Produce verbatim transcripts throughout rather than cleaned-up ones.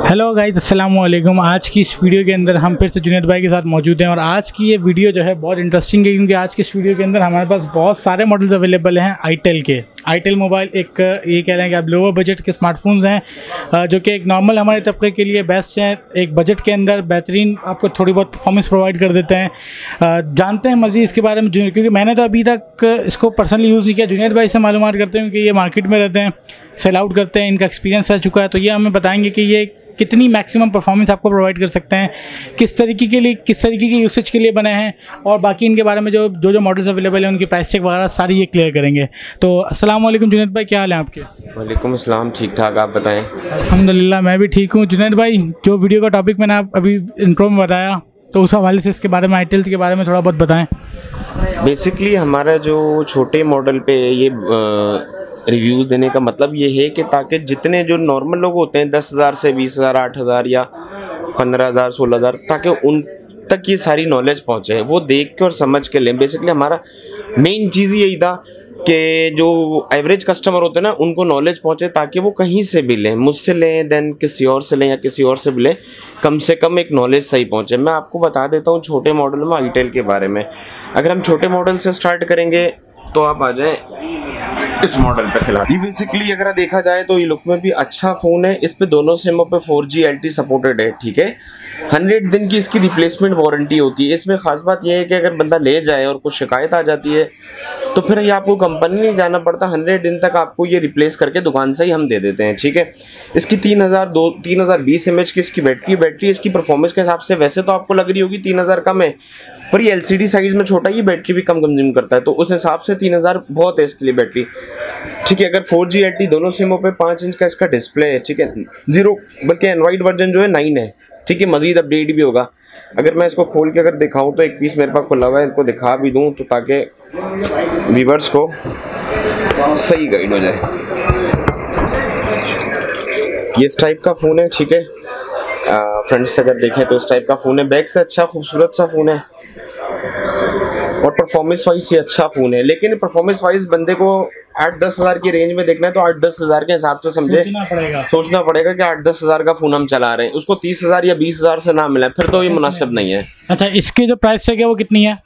Hello guys अस्सलाम वालेकुम। आज की इस वीडियो के अंदर हम फिर से जुनैद भाई के साथ मौजूद हैं और आज की ये वीडियो जो है बहुत इंटरेस्टिंग है, क्योंकि आज की इस वीडियो के अंदर हमारे पास बहुत सारे मॉडल्स अवेलेबल हैं आइटेल के। आइटेल मोबाइल एक ये कह रहे हैं कि आप लोअर बजट के स्मार्टफोन्स हैं जो कि एक नॉर्मल हमारे तबके के लिए बेस्ट हैं, एक बजट के अंदर बेहतरीन आपको थोड़ी बहुत परफॉर्मेंस प्रोवाइड कर देते हैं। जानते हैं मज़ीद इसके बारे में क्योंकि मैंने तो अभी तक इसको पर्सनली यूज़ नहीं किया। जुनैद भाई से मालूमात करते हैं कि ये मार्केट में रहते हैं, सेल आउट करते हैं, इनका एक्सपीरियंस रह चुका है, तो ये हमें बताएंगे कि ये कितनी मैक्सिमम परफॉर्मेंस आपको प्रोवाइड कर सकते हैं, किस तरीके के लिए किस तरीके की यूसेज के लिए बने हैं, और बाकी इनके बारे में जो जो जो मॉडल्स अवेलेबल हैं उनकी प्राइस चेक वगैरह सारी ये क्लियर करेंगे। तो अस्सलाम वालेकुम जुनैद भाई, क्या हाल है आपके? वालेकुम अस्सलाम, ठीक ठाक, आप बताएं? अल्हम्दुलिल्लाह मैं भी ठीक हूँ। जुनैद भाई, जो वीडियो का टॉपिक मैंने आप अभी इंट्रो में बताया तो उस हवाले से इसके बारे में आइटेल के बारे में थोड़ा बहुत बताएँ। बेसिकली हमारा जो छोटे मॉडल पे ये रिव्यूज़ देने का मतलब ये है कि ताकि जितने जो नॉर्मल लोग होते हैं दस हज़ार से बीस हज़ार आठ हज़ार या पंद्रह हज़ार सोलह हज़ार, ताकि उन तक ये सारी नॉलेज पहुंचे, वो देख के और समझ के लें। बेसिकली हमारा मेन चीज़ यही था कि जो एवरेज कस्टमर होते हैं ना उनको नॉलेज पहुंचे, ताकि वो कहीं से भी लें, मुझसे लें देन किसी और से लें या किसी और से भी लें, कम से कम एक नॉलेज सही पहुंचे। मैं आपको बता देता हूँ छोटे मॉडल में आइटेल के बारे में। अगर हम छोटे मॉडल से स्टार्ट करेंगे तो आप आ जाएं इस मॉडल पे। फिलहाल ये बेसिकली अगर देखा जाए तो ये लुक में भी अच्छा फ़ोन है। इस पे दोनों सिमों पे four G L T supported है, ठीक है। हंड्रेड दिन की इसकी रिप्लेसमेंट वारंटी होती है। इसमें ख़ास बात यह है कि अगर बंदा ले जाए और कुछ शिकायत आ जाती है तो फिर ये आपको कंपनी नहीं जाना पड़ता, हंड्रेड दिन तक आपको ये रिप्लेस करके दुकान से ही हम दे देते हैं, ठीक है। इसकी तीन हज़ार दो तीन हज़ार बीस एम एच की इसकी बैटरी बैटरी इसकी परफॉर्मेंस के हिसाब से वैसे तो आपको लग रही होगी तीन हज़ार कम है, पर ये एल सी डी साइज में छोटा ही बैटरी भी कम कंज्यूम करता है, तो उस हिसाब से तीन हज़ार बहुत है इसके लिए बैटरी, ठीक है। अगर फोर जी एल टी दोनों सिमों पे पाँच इंच का इसका डिस्प्ले है, ठीक है। जीरो बल्कि एंड्रॉइड वर्जन जो है नाइन है, ठीक है। मजीद अपडेट भी होगा। अगर मैं इसको खोल के अगर दिखाऊँ तो एक पीस मेरे पास खुला हुआ है, इनको दिखा भी दूँ तो ताकि व्यूअर्स को सही गाइड हो जाए। ये इस टाइप का फ़ोन है, ठीक है। फ्रंट से अगर देखें तो इस टाइप का फ़ोन है, बैक से अच्छा खूबसूरत सा फ़ोन है और परफॉर्मेंस वाइज ये अच्छा फ़ोन है। लेकिन परफॉर्मेंस वाइज बंदे को आठ दस हज़ार की रेंज में देखना है तो आठ दस हज़ार के हिसाब से समझे सोचना पड़ेगा सोचना पड़ेगा कि आठ दस हज़ार का फ़ोन हम चला रहे हैं, उसको तीस हज़ार या बीस हज़ार से ना मिला फिर तो ये मुनासिब नहीं है। अच्छा, इसकी जो प्राइस है वो कितनी है?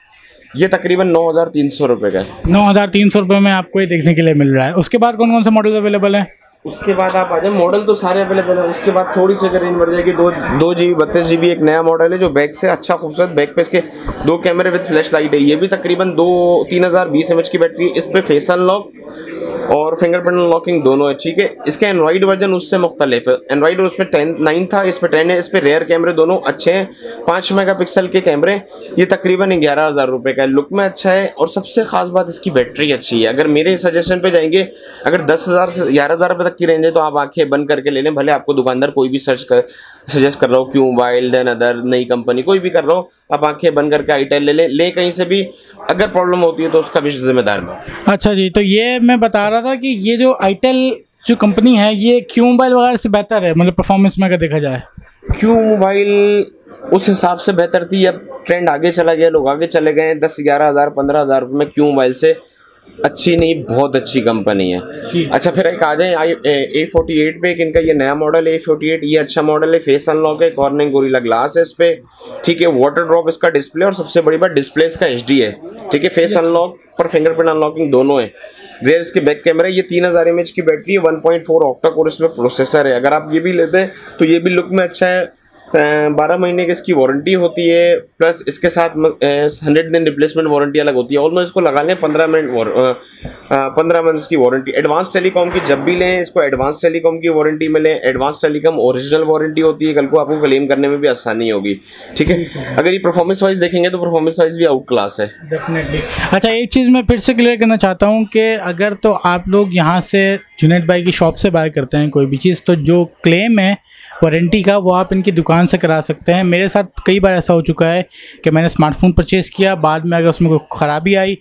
ये तकरीबन नौ हज़ार तीन सौ रुपये का है। नौ हज़ार तीन सौ रुपये में आपको ये देखने के लिए मिल रहा है। उसके बाद कौन कौन से मॉडल अवेलेबल है? उसके बाद आप आ जाए, मॉडल तो सारे अवेलेबल हैं। उसके बाद थोड़ी सी अगर रेंज बढ़ जाएगी दो दो जी बी बत्तीस जी बी एक नया मॉडल है जो बैक से अच्छा खूबसूरत, बैक पे इसके दो कैमरे विद फ्लैश लाइट है। ये भी तकरीबन दो तीन हज़ार बीस एम एच की बैटरी, इस पे फेस अनलॉक और फिंगरप्रिंट अनलॉकिंग दोनों है, ठीक है। इसका एंड्रॉइड वर्जन उससे मुख्तलिफ है, एंड्रॉइड उसमें टेन नाइन था, इस पर टेन है। इस पर रेयर कैमरे दोनों अच्छे हैं, पाँच मेगा पिक्सल के कैमरे। ये तकरीबन ग्यारह हज़ार रुपये का है, लुक में अच्छा है और सबसे ख़ास बात इसकी बैटरी अच्छी है। अगर मेरे सजेशन पर जाएंगे, अगर दस हज़ार से ग्यारह हज़ार रुपये की रेंज है तो आप आंखें बंद करके ले लें, भले आपको दुकानदार कोई भी सर्च कर सजेस्ट कर रहा हो, क्यों वाइल्ड एंड अदर नई कंपनी कोई भी कर रहा हो, आप आंखें बंद करके आइटेल ले लें, ले कहीं से भी। अगर प्रॉब्लम होती है तो उसका भी जिम्मेदार मैं। अच्छा जी, तो ये मैं बता रहा था कि ये जो आइटेल जो कंपनी है ये क्यों मोबाइल वगैरह से बेहतर है, मतलब परफॉर्मेंस में अगर देखा जाए क्यों मोबाइल उस हिसाब से बेहतर थी। अब ट्रेंड आगे चला गया, लोग आगे चले गए, दस ग्यारह हज़ार पंद्रह हज़ार रुपये में क्यों मोबाइल से अच्छी नहीं, बहुत अच्छी कंपनी है। अच्छा, फिर एक आ जाए आई ए फोर्टी एट पे, एक इनका ये नया मॉडल ए फोर्टी एट ये अच्छा मॉडल है, फेस अनलॉक है, कॉर्निंग गोरिल्ला ग्लास है इस पर, ठीक है। वाटर ड्रॉप इसका डिस्प्ले और सबसे बड़ी बात डिस्प्ले इसका एच डी है, ठीक है। फेस अनलॉक पर फिंगरप्रिंट अनलॉकिंग दोनों है, रेयर इसके बैक कैमरा। ये तीन हज़ार एम एच की बैटरी है, one point four octa core इसमें प्रोसेसर है। अगर आप ये भी लेते हैं तो ये भी लुक में अच्छा है। बारह महीने की इसकी वारंटी होती है, प्लस इसके साथ हंड्रेड दिन रिप्लेसमेंट वारंटी अलग होती है। ऑलमोस्ट इसको लगा लें पंद्रह मिनट पंद्रह मंथ्स की वारंटी। एडवांस टेलीकॉम की जब भी लें इसको एडवांस टेलीकॉम की वारंटी में लें, एडवांस टेलीकॉम ओरिजिनल वारंटी होती है, कल को आपको क्लेम करने में भी आसानी होगी, ठीक है। अगर ये परफॉर्मेंस वाइज देखेंगे तो परफॉर्मेंस वाइज भी आउट क्लास है डेफिनेटली। अच्छा, एक चीज़ मैं फिर से क्लियर करना चाहता हूँ कि अगर तो आप लोग यहाँ से जुनैद भाई की शॉप से बाय करते हैं कोई भी चीज़, तो जो क्लेम है वारंटी का वो आप इनकी दुकान से करा सकते हैं। मेरे साथ कई बार ऐसा हो चुका है कि मैंने स्मार्टफोन परचेज़ किया, बाद में अगर उसमें कोई ख़राबी आई,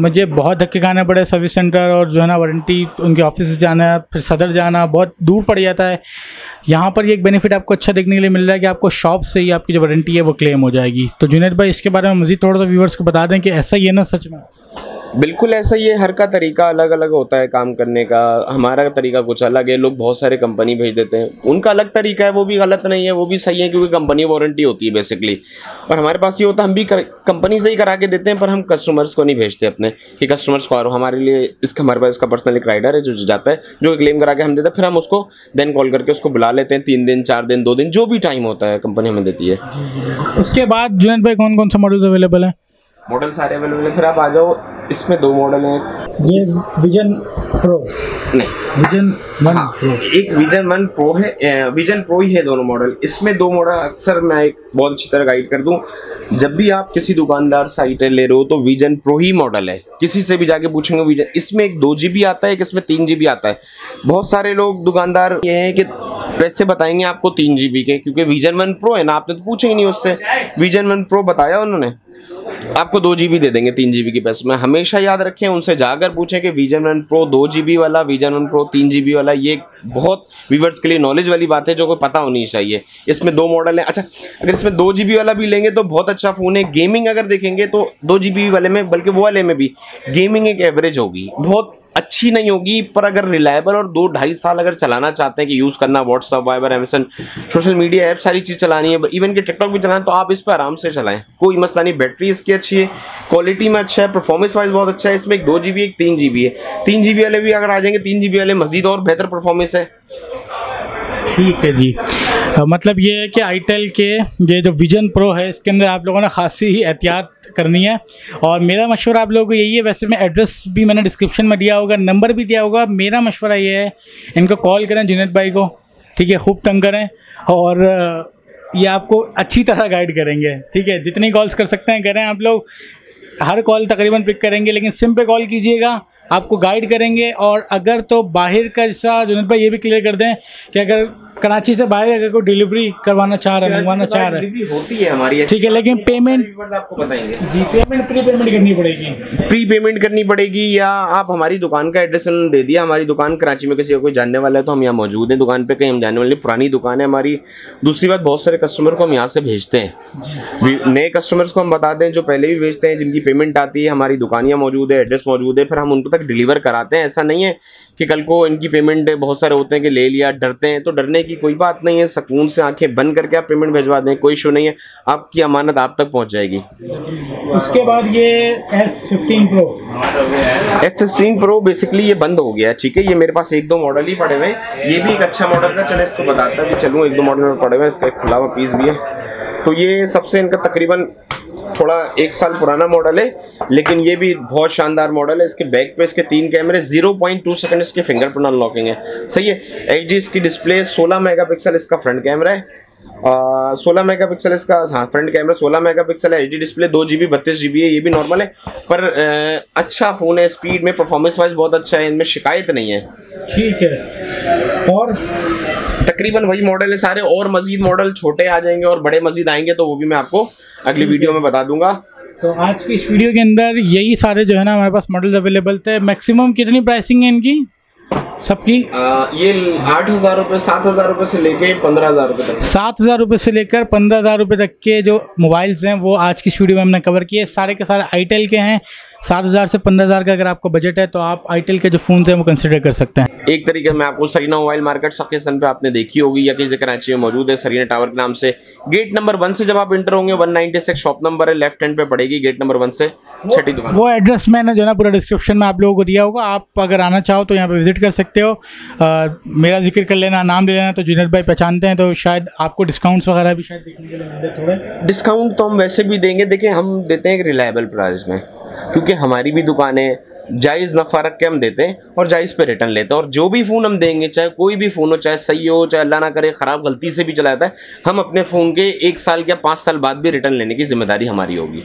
मुझे बहुत धक्के खाने पड़े सर्विस सेंटर और जो है ना वारंटी उनके ऑफिस जाना, फिर सदर जाना, बहुत दूर पड़ जाता है। यहाँ पर ये एक बेनिफिट आपको अच्छा देखने के लिए मिल रहा है कि आपको शॉप से ही आपकी जो वारंटी है वो क्लेम हो जाएगी। तो जुनैद भाई इसके बारे में मज़ीद थोड़ा सा व्यूअर्स को बता दें कि ऐसा ही है ना सच में? बिल्कुल ऐसा ये हर का तरीका अलग अलग होता है काम करने का। हमारा तरीका कुछ अलग है, लोग बहुत सारे कंपनी भेज देते हैं, उनका अलग तरीका है, वो भी गलत नहीं है, वो भी सही है, क्योंकि कंपनी वारंटी होती है बेसिकली। और हमारे पास ये होता है हम भी कंपनी से ही करा के देते हैं, पर हम कस्टमर्स को नहीं भेजते अपने कि कस्टमर्स को। हमारे लिए इसका हमारे पास इसका पर्सनल एक राइडर है जो जाता है, जो क्लेम करा के हम देते हैं, फिर हम उसको देन कॉल करके उसको बुला लेते हैं, तीन दिन चार दिन दो दिन जो भी टाइम होता है कंपनी हमें देती है। उसके बाद जुनैद भाई कौन कौन सा मॉडल अवेलेबल है? मॉडल सारे अवेलेबल है। फिर आप आ जाओ, इसमें दो मॉडल हैं, ये विजन प्रो नहीं विजन वन हाँ, प्रो एक विजन वन प्रो है, विजन प्रो ही है दोनों मॉडल। इसमें दो मॉडल अक्सर मैं एक बहुत अच्छी तरह गाइड कर दूं, जब भी आप किसी दुकानदार साइट ले रहे हो तो विजन प्रो ही मॉडल है, किसी से भी जाके पूछेंगे विजन। इसमें एक दो जी बी आता है, एक इसमें तीन जी बी आता है। बहुत सारे लोग दुकानदार ये हैं कि पैसे बताएंगे आपको तीन जी बी के, क्योंकि विजन वन प्रो है ना, आपने तो पूछेंगे नहीं उससे। विजन वन प्रो बताया उन्होंने, आपको दो जी बी दे देंगे तीन जी बी के पैसे में। हमेशा याद रखें, उनसे जाकर पूछें कि विजन वन प्रो दो जी बी वाला, विजन वन प्रो तीन जी बी वाला। ये बहुत व्यूवर्स के लिए नॉलेज वाली बात है जो कोई पता होनी चाहिए। इसमें दो मॉडल हैं। अच्छा, अगर इसमें दो जी बी वाला भी लेंगे तो बहुत अच्छा फ़ोन है। गेमिंग अगर देखेंगे तो दो जी बी वाले में, बल्कि वो वाले में भी गेमिंग एक एवरेज होगी, बहुत अच्छी नहीं होगी, पर अगर रिलायबल और दो ढाई साल अगर चलाना चाहते हैं कि यूज़ करना, WhatsApp, Viber, Amazon, social media app सारी चीज़ चलानी है, इवन कि टिकटॉक भी चलाएं, तो आप इस पर आराम से चलाएं, कोई मसला नहीं। बैटरी इसकी अच्छी है, क्वालिटी में अच्छा है, परफॉर्मेंस वाइज बहुत अच्छा है। इसमें एक दो जी बी एक तीन जी बी है। तीन जी बी वाले भी अगर आ जाएंगे, तीन जी बी वाले मजीद और बेहतर परफॉर्मेंस है। ठीक है जी, तो मतलब ये है कि आईटेल के ये जो विजन प्रो है इसके अंदर आप लोगों ने खासी ही एहतियात करनी है। और मेरा मशवरा आप लोगों को यही है, वैसे मैं एड्रेस भी मैंने डिस्क्रिप्शन में दिया होगा, नंबर भी दिया होगा। मेरा मशवरा ये है, इनको कॉल करें जुनैद भाई को, ठीक है, खूब तंग करें और ये आपको अच्छी तरह गाइड करेंगे। ठीक है, जितनी कॉल्स कर सकते हैं करें, आप लोग हर कॉल तकरीबन पिक करेंगे, लेकिन सिम पे कॉल कीजिएगा, आपको गाइड करेंगे। और अगर तो बाहर का हिस्सा जुनैद भाई ये भी क्लियर कर दें कि अगर कराची से बाहर अगर कोई डिलीवरी करवाना चाह रहा है, मंगवाना चाह रहा है, होती है हमारी, ठीक है, लेकिन पेमेंट आपको बताएंगे जी। पेमेंट प्री पेमेंट करनी पड़ेगी, प्री पेमेंट करनी पड़ेगी, या आप हमारी दुकान का एड्रेस उन्होंने दे दिया। हमारी दुकान कराची में किसी कोई जानने वाला है तो हम यहाँ मौजूद हैं, दुकान पर कहीं हम जाने वाले, पुरानी दुकान है हमारी। दूसरी बात, बहुत सारे कस्टमर को हम यहाँ से भेजते हैं, नए कस्टमर्स को हम बताते हैं जो पहले भी भेजते हैं, जिनकी पेमेंट आती है, हमारी दुकानियाँ मौजूद है, एड्रेस मौजूद है, फिर हम उनको तक डिलीवर कराते हैं। ऐसा नहीं है कि कल को इनकी पेमेंट, बहुत सारे होते हैं कि ले लिया, डरते हैं, तो डरने की कोई बात नहीं है। सुकून से आंखें बंद करके आप पेमेंट भिजवा दें, कोई इशू नहीं है, आपकी अमानत आप तक पहुंच जाएगी। उसके बाद ये S fifteen pro, S fifteen pro basically ये बंद हो गया, ठीक है। ये मेरे पास एक दो मॉडल ही पड़े हुए हैं, ये भी एक अच्छा मॉडल था, चले इसको बताता भी चलूँ, एक दो मॉडल पड़े हुए हैं, इसका एक खुला हुआ पीस भी है। तो ये सबसे इनका तकरीबन थोड़ा एक साल पुराना मॉडल है, लेकिन ये भी बहुत शानदार मॉडल है। इसके बैक पे इसके तीन कैमरे, ज़ीरो पॉइंट टू सेकंड्स के फिंगरप्रिंट अनलॉकिंग है, सही है। एच डी इसकी डिस्प्ले, सोलह मेगापिक्सल इसका फ्रंट कैमरा है, आ, सोलह मेगापिक्सल इसका हाँ फ्रंट कैमरा सोलह मेगापिक्सल है। एच डी डिस्प्ले, दो जी बी बत्तीस जी बी है, ये भी नॉर्मल है, पर आ, अच्छा फ़ोन है, स्पीड में परफॉर्मेंस वाइज बहुत अच्छा है, इनमें शिकायत नहीं है, ठीक है। और तकरीबन वही मॉडल है सारे, और मजीद मॉडल छोटे आ जाएंगे और बड़े मजीद आएंगे, तो वो भी मैं आपको अगली वीडियो में बता दूंगा। तो आज की इस वीडियो के अंदर यही सारे जो है ना हमारे पास मॉडल अवेलेबल थे। मैक्सिमम कितनी प्राइसिंग है इनकी सबकी? ये आठ हज़ार रुपये, सात हज़ार रुपये से लेके पंद्रह हज़ार रुपये तक, सात हज़ार रुपये से लेकर पंद्रह हज़ार रुपये तक के जो मोबाइल्स हैं वो आज की वीडियो में हमने कवर किए। सारे के सारे आईटेल के हैं, सात हज़ार से पंद्रह हज़ार का अगर आपको बजट है तो आप आईटेल के जो फ़ोन हैं वो कंसिडर कर सकते हैं। एक तरीके में आपको सरीना मोबाइल मार्केट सबके सन पे आपने देखी होगी, या किसी कराची में मौजूद है, सरीना टावर के नाम से, गेट नंबर वन से जब आप इंटर होंगे, one ninety six shop number है, लेफ्ट हैंड पे पड़ेगी, गेट नंबर वन से छठी दुकान। वो एड्रेस मैंने जो ना पूरा डिस्क्रिप्शन में आप लोगों को दिया होगा, आप अगर आना चाहो तो यहाँ पर विजिट कर सकते हो। आ, मेरा जिक्र कर लेना, नाम ले लेना, तो जुनैद भाई पहचानते हैं, तो शायद आपको डिस्काउंट्स वगैरह भी शायद देखने के लिए थोड़े। डिस्काउंट तो हम वैसे भी देंगे, देखिए हम देते हैं रिलायबल प्राइस में, क्योंकि हमारी भी दुकान है, जायज़ नफ़ा रख के हम देते हैं और जायज़ पे रिटर्न लेते हैं। और जो भी फ़ोन हम देंगे, चाहे कोई भी फ़ोन हो, चाहे सही हो, चाहे अल्लाह ना करे ख़राब गलती से भी चला जाता है, हम अपने फ़ोन के एक साल या पाँच साल बाद भी रिटर्न लेने की जिम्मेदारी हमारी होगी,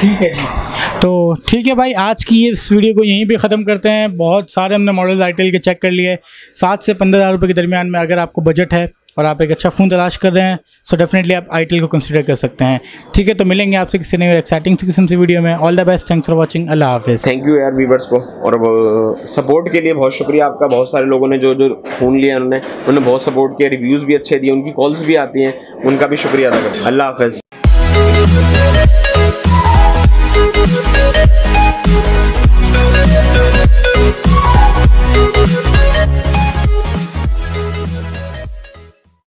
ठीक है जी। तो ठीक है भाई, आज की ये इस वीडियो को यहीं पे ख़त्म करते हैं। बहुत सारे हमने मॉडल आईटेल के चेक कर लिए, सात से पंद्रह हज़ार रुपये के दरमियान में अगर आपको बजट है और आप एक अच्छा फ़ोन तलाश कर रहे हैं, सो डेफिनेटली आप आईटेल को कंसिडर कर सकते हैं, ठीक है। तो मिलेंगे आपसे किसी नई एक्साइटिंग किस्म से वीडियो में। All the best, thanks for watching, अल्लाह हाफिज़। थैंक यू यार व्यूअर्स को, और सपोर्ट के लिए बहुत शुक्रिया आपका। बहुत सारे लोगों ने जो जो फ़ोन लिए उन्होंने उन्होंने बहुत सपोर्ट किया, रिव्यूज़ भी अच्छे दिए, उनकी कॉल्स भी आती हैं, उनका भी शुक्रिया अदा करता हूँ। अल्लाह हाफिज़।